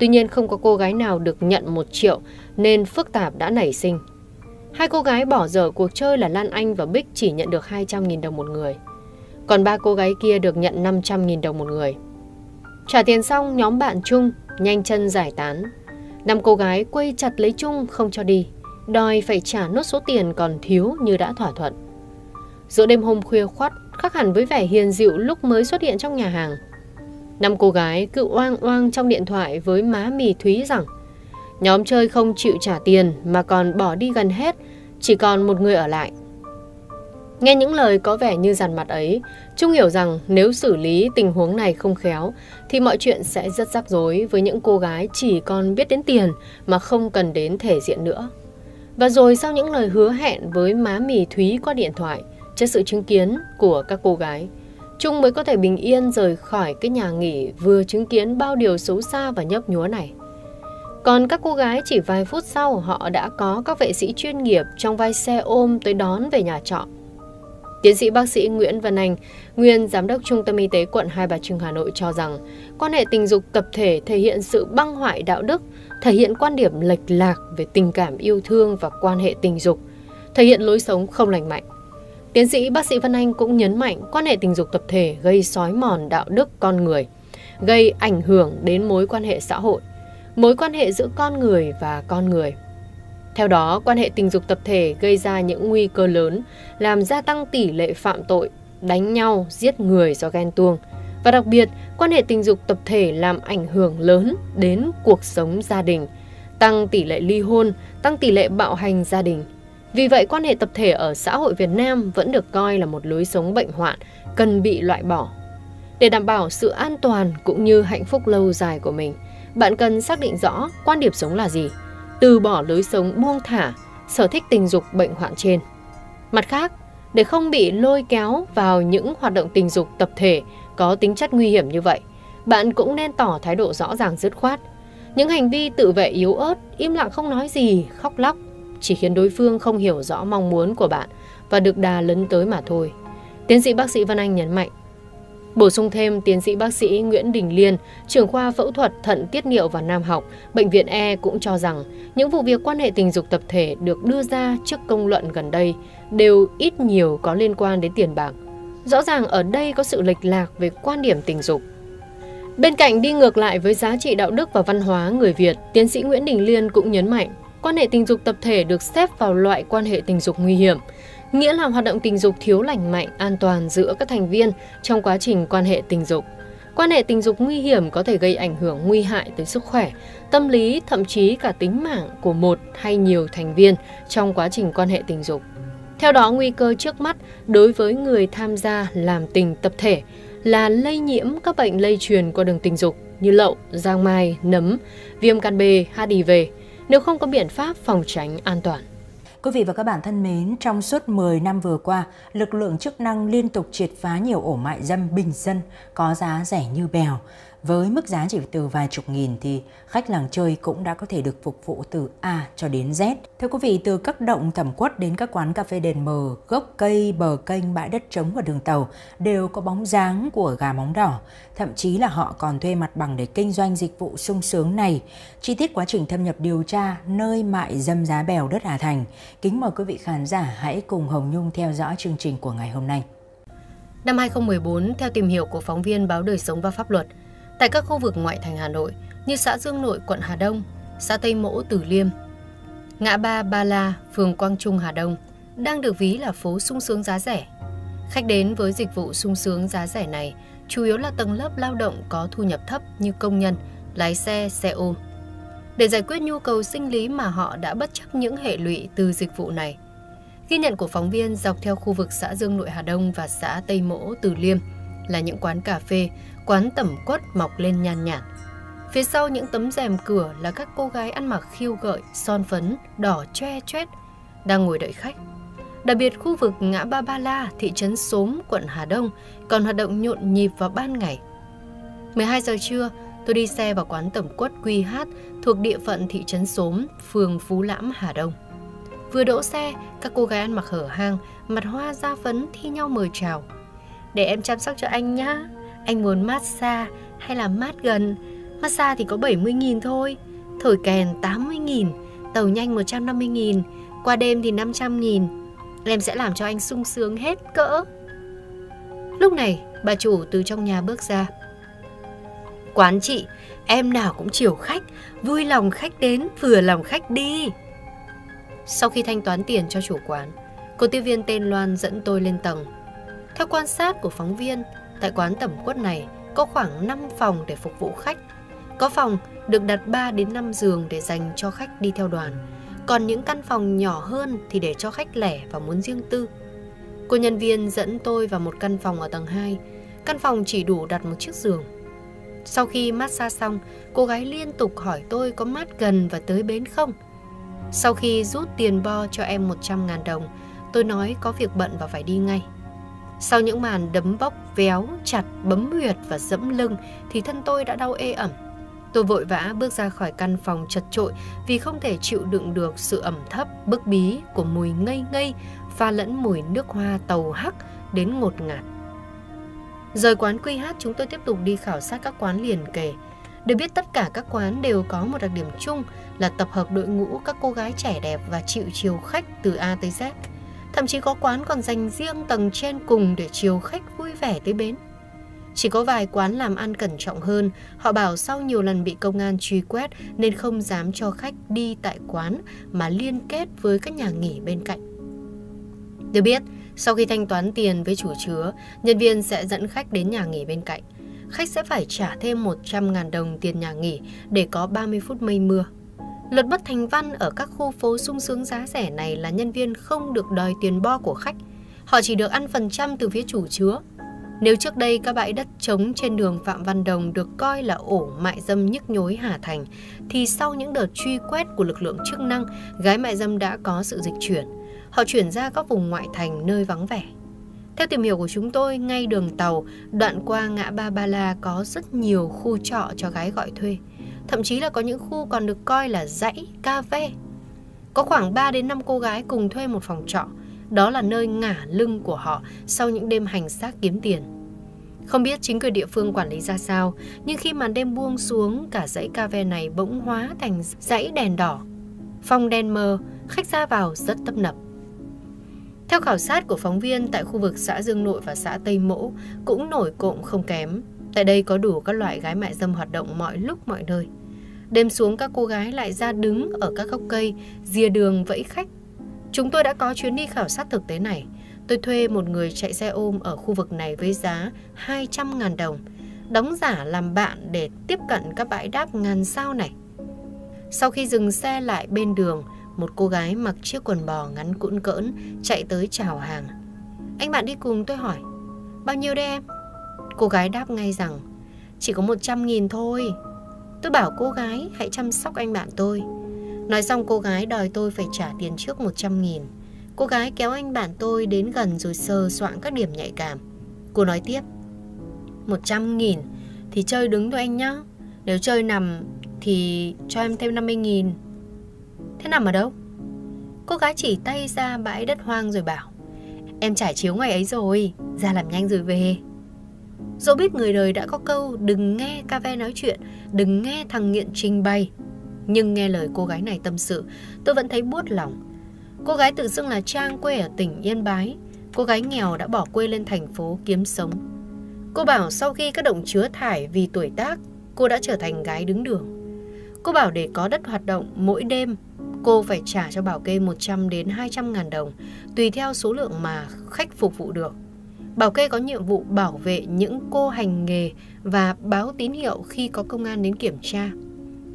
Tuy nhiên, không có cô gái nào được nhận một triệu nên phức tạp đã nảy sinh. Hai cô gái bỏ dở cuộc chơi là Lan Anh và Bích chỉ nhận được hai trăm nghìn đồng một người. Còn ba cô gái kia được nhận năm trăm nghìn đồng một người. Trả tiền xong, nhóm bạn Trung nhanh chân giải tán. Năm cô gái quây chặt lấy Trung không cho đi, đòi phải trả nốt số tiền còn thiếu như đã thỏa thuận. Giữa đêm hôm khuya khoắt, khác hẳn với vẻ hiền dịu lúc mới xuất hiện trong nhà hàng. Năm cô gái cứ oang oang trong điện thoại với má mì Thúy rằng nhóm chơi không chịu trả tiền mà còn bỏ đi gần hết, chỉ còn một người ở lại. Nghe những lời có vẻ như dằn mặt ấy, Trung hiểu rằng nếu xử lý tình huống này không khéo thì mọi chuyện sẽ rất rắc rối với những cô gái chỉ còn biết đến tiền mà không cần đến thể diện nữa. Và rồi sau những lời hứa hẹn với má mì Thúy qua điện thoại, trước sự chứng kiến của các cô gái, Trung mới có thể bình yên rời khỏi cái nhà nghỉ vừa chứng kiến bao điều xấu xa và nhấp nhúa này. Còn các cô gái chỉ vài phút sau họ đã có các vệ sĩ chuyên nghiệp trong vai xe ôm tới đón về nhà trọ. Tiến sĩ bác sĩ Nguyễn Văn Anh, nguyên giám đốc Trung tâm Y tế quận Hai Bà Trưng, Hà Nội cho rằng quan hệ tình dục tập thể thể hiện sự băng hoại đạo đức, thể hiện quan điểm lệch lạc về tình cảm yêu thương và quan hệ tình dục, thể hiện lối sống không lành mạnh. Tiến sĩ bác sĩ Văn Anh cũng nhấn mạnh quan hệ tình dục tập thể gây xói mòn đạo đức con người, gây ảnh hưởng đến mối quan hệ xã hội, mối quan hệ giữa con người và con người. Theo đó, quan hệ tình dục tập thể gây ra những nguy cơ lớn, làm gia tăng tỷ lệ phạm tội, đánh nhau, giết người do ghen tuông. Và đặc biệt, quan hệ tình dục tập thể làm ảnh hưởng lớn đến cuộc sống gia đình, tăng tỷ lệ ly hôn, tăng tỷ lệ bạo hành gia đình. Vì vậy, quan hệ tập thể ở xã hội Việt Nam vẫn được coi là một lối sống bệnh hoạn, cần bị loại bỏ. Để đảm bảo sự an toàn cũng như hạnh phúc lâu dài của mình, bạn cần xác định rõ quan điểm sống là gì, từ bỏ lối sống buông thả, sở thích tình dục bệnh hoạn trên. Mặt khác, để không bị lôi kéo vào những hoạt động tình dục tập thể có tính chất nguy hiểm như vậy, bạn cũng nên tỏ thái độ rõ ràng dứt khoát. Những hành vi tự vệ yếu ớt, im lặng không nói gì, khóc lóc, chỉ khiến đối phương không hiểu rõ mong muốn của bạn và được đà lấn tới mà thôi. Tiến sĩ bác sĩ Văn Anh nhấn mạnh. Bổ sung thêm, tiến sĩ bác sĩ Nguyễn Đình Liên, trưởng khoa phẫu thuật thận tiết niệu và nam học, Bệnh viện E cũng cho rằng những vụ việc quan hệ tình dục tập thể được đưa ra trước công luận gần đây đều ít nhiều có liên quan đến tiền bạc. Rõ ràng ở đây có sự lệch lạc về quan điểm tình dục. Bên cạnh đi ngược lại với giá trị đạo đức và văn hóa người Việt, tiến sĩ Nguyễn Đình Liên cũng nhấn mạnh quan hệ tình dục tập thể được xếp vào loại quan hệ tình dục nguy hiểm, nghĩa là hoạt động tình dục thiếu lành mạnh, an toàn giữa các thành viên trong quá trình quan hệ tình dục. Quan hệ tình dục nguy hiểm có thể gây ảnh hưởng nguy hại tới sức khỏe, tâm lý, thậm chí cả tính mạng của một hay nhiều thành viên trong quá trình quan hệ tình dục. Theo đó, nguy cơ trước mắt đối với người tham gia làm tình tập thể là lây nhiễm các bệnh lây truyền qua đường tình dục như lậu, giang mai, nấm, viêm gan B, H I V nếu không có biện pháp phòng tránh an toàn. Quý vị và các bạn thân mến, trong suốt mười năm vừa qua, lực lượng chức năng liên tục triệt phá nhiều ổ mại dâm bình dân có giá rẻ như bèo. Với mức giá chỉ từ vài chục nghìn thì khách làng chơi cũng đã có thể được phục vụ từ A cho đến Z. Thưa quý vị, từ các động Thẩm Quất đến các quán cà phê đền mờ, gốc cây, bờ kênh, bãi đất trống và đường tàu đều có bóng dáng của gà móng đỏ. Thậm chí là họ còn thuê mặt bằng để kinh doanh dịch vụ sung sướng này. Chi tiết quá trình thâm nhập điều tra nơi mại dâm giá bèo đất Hà Thành. Kính mời quý vị khán giả hãy cùng Hồng Nhung theo dõi chương trình của ngày hôm nay. Năm hai nghìn không trăm mười bốn, theo tìm hiểu của phóng viên báo Đời Sống và Pháp Luật, tại các khu vực ngoại thành Hà Nội như xã Dương Nội, quận Hà Đông, xã Tây Mỗ, Từ Liêm, ngã ba Ba La, phường Quang Trung, Hà Đông đang được ví là phố sung sướng giá rẻ. Khách đến với dịch vụ sung sướng giá rẻ này chủ yếu là tầng lớp lao động có thu nhập thấp như công nhân, lái xe, xe ôm. Để giải quyết nhu cầu sinh lý mà họ đã bất chấp những hệ lụy từ dịch vụ này. Ghi nhận của phóng viên dọc theo khu vực xã Dương Nội, Hà Đông và xã Tây Mỗ, Từ Liêm là những quán cà phê, quán Tẩm Quất mọc lên nhan nhản. Phía sau những tấm rèm cửa là các cô gái ăn mặc khiêu gợi, son phấn, đỏ che chét, đang ngồi đợi khách. Đặc biệt khu vực ngã ba Ba La, thị trấn Xóm, quận Hà Đông còn hoạt động nhộn nhịp vào ban ngày. mười hai giờ trưa, tôi đi xe vào quán Tẩm Quất Q H thuộc địa phận thị trấn Xóm, phường Phú Lãm, Hà Đông. Vừa đỗ xe, các cô gái ăn mặc hở hang, mặt hoa da phấn thi nhau mời chào. Để em chăm sóc cho anh nhá. Anh muốn massage hay là mát gần? Massage thì có bảy mươi nghìn thôi. Thổi kèn tám mươi nghìn. Tàu nhanh một trăm năm mươi nghìn. Qua đêm thì năm trăm nghìn. Em sẽ làm cho anh sung sướng hết cỡ. Lúc này, bà chủ từ trong nhà bước ra. Quán chị, em nào cũng chiều khách. Vui lòng khách đến, vừa lòng khách đi. Sau khi thanh toán tiền cho chủ quán, cô tiếp viên tên Loan dẫn tôi lên tầng. Theo quan sát của phóng viên, tại quán Tẩm Quất này có khoảng năm phòng để phục vụ khách. Có phòng được đặt ba đến năm giường để dành cho khách đi theo đoàn. Còn những căn phòng nhỏ hơn thì để cho khách lẻ và muốn riêng tư. Cô nhân viên dẫn tôi vào một căn phòng ở tầng hai. Căn phòng chỉ đủ đặt một chiếc giường. Sau khi massage xong, cô gái liên tục hỏi tôi có mát gần và tới bến không. Sau khi rút tiền bo cho em một trăm ngàn đồng, tôi nói có việc bận và phải đi ngay. Sau những màn đấm bóc, véo, chặt, bấm huyệt và dẫm lưng thì thân tôi đã đau ê ẩm. Tôi vội vã bước ra khỏi căn phòng chật chội vì không thể chịu đựng được sự ẩm thấp, bức bí của mùi ngây ngây pha lẫn mùi nước hoa tàu hắc đến ngột ngạt. Rời quán quy hát, chúng tôi tiếp tục đi khảo sát các quán liền kề. Được biết tất cả các quán đều có một đặc điểm chung là tập hợp đội ngũ các cô gái trẻ đẹp và chịu chiều khách từ A tới Z. Thậm chí có quán còn dành riêng tầng trên cùng để chiều khách vui vẻ tới bến. Chỉ có vài quán làm ăn cẩn trọng hơn, họ bảo sau nhiều lần bị công an truy quét nên không dám cho khách đi tại quán mà liên kết với các nhà nghỉ bên cạnh. Được biết, sau khi thanh toán tiền với chủ chứa, nhân viên sẽ dẫn khách đến nhà nghỉ bên cạnh. Khách sẽ phải trả thêm một trăm ngàn đồng tiền nhà nghỉ để có ba mươi phút mây mưa. Luật bất thành văn ở các khu phố sung sướng giá rẻ này là nhân viên không được đòi tiền bo của khách. Họ chỉ được ăn phần trăm từ phía chủ chứa. Nếu trước đây các bãi đất trống trên đường Phạm Văn Đồng được coi là ổ mại dâm nhức nhối Hà Thành, thì sau những đợt truy quét của lực lượng chức năng, gái mại dâm đã có sự dịch chuyển. Họ chuyển ra các vùng ngoại thành nơi vắng vẻ. Theo tìm hiểu của chúng tôi, ngay đường tàu, đoạn qua ngã ba Ba La có rất nhiều khu trọ cho gái gọi thuê. Thậm chí là có những khu còn được coi là dãy, ca vê. Có khoảng ba đến năm cô gái cùng thuê một phòng trọ. đó là nơi ngả lưng của họ sau những đêm hành xác kiếm tiền. Không biết chính quyền địa phương quản lý ra sao, nhưng khi màn đêm buông xuống, cả dãy cà phê này bỗng hóa thành dãy đèn đỏ. Phòng đèn mờ, khách ra vào rất tấp nập. Theo khảo sát của phóng viên, tại khu vực xã Dương Nội và xã Tây Mỗ cũng nổi cộm không kém. Tại đây có đủ các loại gái mại dâm hoạt động mọi lúc mọi nơi. Đêm xuống các cô gái lại ra đứng ở các gốc cây, rìa đường vẫy khách. Chúng tôi đã có chuyến đi khảo sát thực tế này. Tôi thuê một người chạy xe ôm ở khu vực này với giá hai trăm nghìn đồng, đóng giả làm bạn để tiếp cận các bãi đáp ngàn sao này. Sau khi dừng xe lại bên đường, một cô gái mặc chiếc quần bò ngắn cũn cỡn chạy tới chào hàng. Anh bạn đi cùng tôi hỏi, bao nhiêu đây em? Cô gái đáp ngay rằng, chỉ có một trăm nghìn thôi. Tôi bảo cô gái hãy chăm sóc anh bạn tôi. Nói xong cô gái đòi tôi phải trả tiền trước một trăm nghìn. Cô gái kéo anh bạn tôi đến gần rồi sờ soạng các điểm nhạy cảm. Cô nói tiếp, một trăm nghìn thì chơi đứng thôi anh nhá. Nếu chơi nằm thì cho em thêm năm mươi nghìn. Thế nằm ở đâu? Cô gái chỉ tay ra bãi đất hoang rồi bảo, em trải chiếu ngày ấy rồi, ra làm nhanh rồi về. Dẫu biết người đời đã có câu đừng nghe ca ve nói chuyện, đừng nghe thằng nghiện trình bày, nhưng nghe lời cô gái này tâm sự, tôi vẫn thấy buốt lòng. Cô gái tự xưng là Trang, quê ở tỉnh Yên Bái. Cô gái nghèo đã bỏ quê lên thành phố kiếm sống. Cô bảo sau khi các động chứa thải vì tuổi tác, cô đã trở thành gái đứng đường. Cô bảo để có đất hoạt động mỗi đêm, cô phải trả cho bảo kê một trăm đến hai trăm ngàn đồng, tùy theo số lượng mà khách phục vụ được. Bảo kê có nhiệm vụ bảo vệ những cô hành nghề và báo tín hiệu khi có công an đến kiểm tra.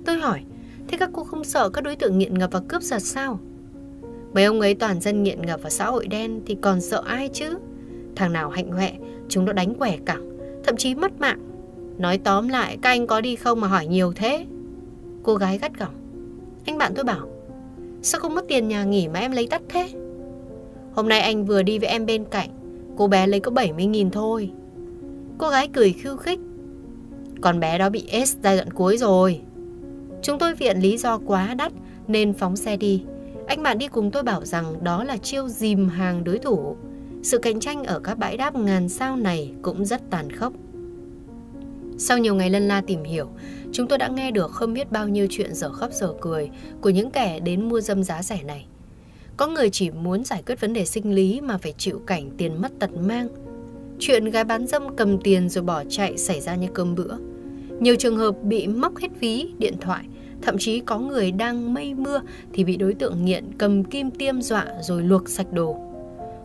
Tôi hỏi, thế các cô không sợ các đối tượng nghiện ngập và cướp giật sao? Mấy ông ấy toàn dân nghiện ngập và xã hội đen thì còn sợ ai chứ? Thằng nào hạnh huệ, chúng nó đánh quẻ cẳng, thậm chí mất mạng. Nói tóm lại, các anh có đi không mà hỏi nhiều thế? Cô gái gắt gỏng. Anh bạn tôi bảo, sao không mất tiền nhà nghỉ mà em lấy tắt thế? Hôm nay anh vừa đi với em bên cạnh, cô bé lấy có bảy mươi nghìn thôi. Cô gái cười khiêu khích. Con bé đó bị S giai đoạn cuối rồi. Chúng tôi viện lý do quá đắt nên phóng xe đi. Anh bạn đi cùng tôi bảo rằng đó là chiêu dìm hàng đối thủ. Sự cạnh tranh ở các bãi đáp ngàn sao này cũng rất tàn khốc. Sau nhiều ngày lân la tìm hiểu, chúng tôi đã nghe được không biết bao nhiêu chuyện dở khóc dở cười của những kẻ đến mua dâm giá rẻ này. Có người chỉ muốn giải quyết vấn đề sinh lý mà phải chịu cảnh tiền mất tật mang. Chuyện gái bán dâm cầm tiền rồi bỏ chạy xảy ra như cơm bữa. Nhiều trường hợp bị móc hết ví, điện thoại, thậm chí có người đang mây mưa thì bị đối tượng nghiện cầm kim tiêm dọa rồi luộc sạch đồ.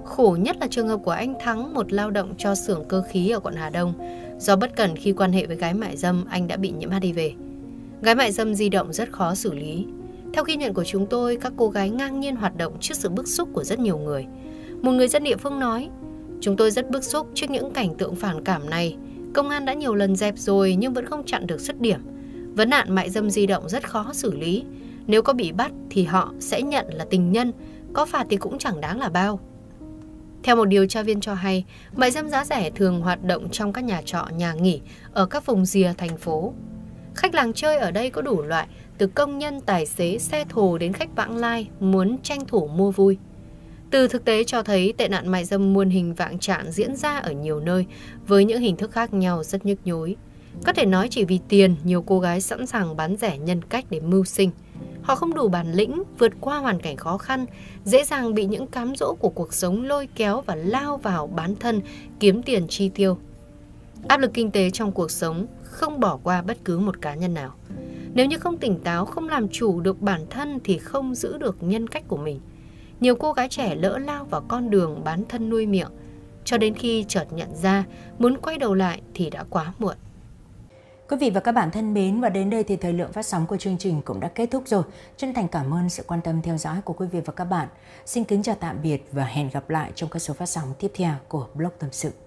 Khổ nhất là trường hợp của anh Thắng, một lao động cho xưởng cơ khí ở quận Hà Đông. Do bất cẩn khi quan hệ với gái mại dâm, anh đã bị nhiễm H I V. Gái mại dâm di động rất khó xử lý. Theo ghi nhận của chúng tôi, các cô gái ngang nhiên hoạt động trước sự bức xúc của rất nhiều người. Một người dân địa phương nói, chúng tôi rất bức xúc trước những cảnh tượng phản cảm này. Công an đã nhiều lần dẹp rồi nhưng vẫn không chặn được dứt điểm. Vấn nạn mại dâm di động rất khó xử lý. Nếu có bị bắt thì họ sẽ nhận là tình nhân, có phạt thì cũng chẳng đáng là bao. Theo một điều tra viên cho hay, mại dâm giá rẻ thường hoạt động trong các nhà trọ, nhà nghỉ ở các vùng rìa thành phố. Khách làng chơi ở đây có đủ loại, từ công nhân, tài xế, xe thồ đến khách vãng lai muốn tranh thủ mua vui. Từ thực tế cho thấy tệ nạn mại dâm muôn hình vạn trạng diễn ra ở nhiều nơi với những hình thức khác nhau rất nhức nhối. Có thể nói chỉ vì tiền, nhiều cô gái sẵn sàng bán rẻ nhân cách để mưu sinh. Họ không đủ bản lĩnh, vượt qua hoàn cảnh khó khăn, dễ dàng bị những cám dỗ của cuộc sống lôi kéo và lao vào bán thân, kiếm tiền chi tiêu. Áp lực kinh tế trong cuộc sống không bỏ qua bất cứ một cá nhân nào. Nếu như không tỉnh táo, không làm chủ được bản thân thì không giữ được nhân cách của mình. Nhiều cô gái trẻ lỡ lao vào con đường bán thân nuôi miệng, cho đến khi chợt nhận ra muốn quay đầu lại thì đã quá muộn. Quý vị và các bạn thân mến, và đến đây thì thời lượng phát sóng của chương trình cũng đã kết thúc rồi. Chân thành cảm ơn sự quan tâm theo dõi của quý vị và các bạn. Xin kính chào tạm biệt và hẹn gặp lại trong các số phát sóng tiếp theo của Blog Tâm Sự.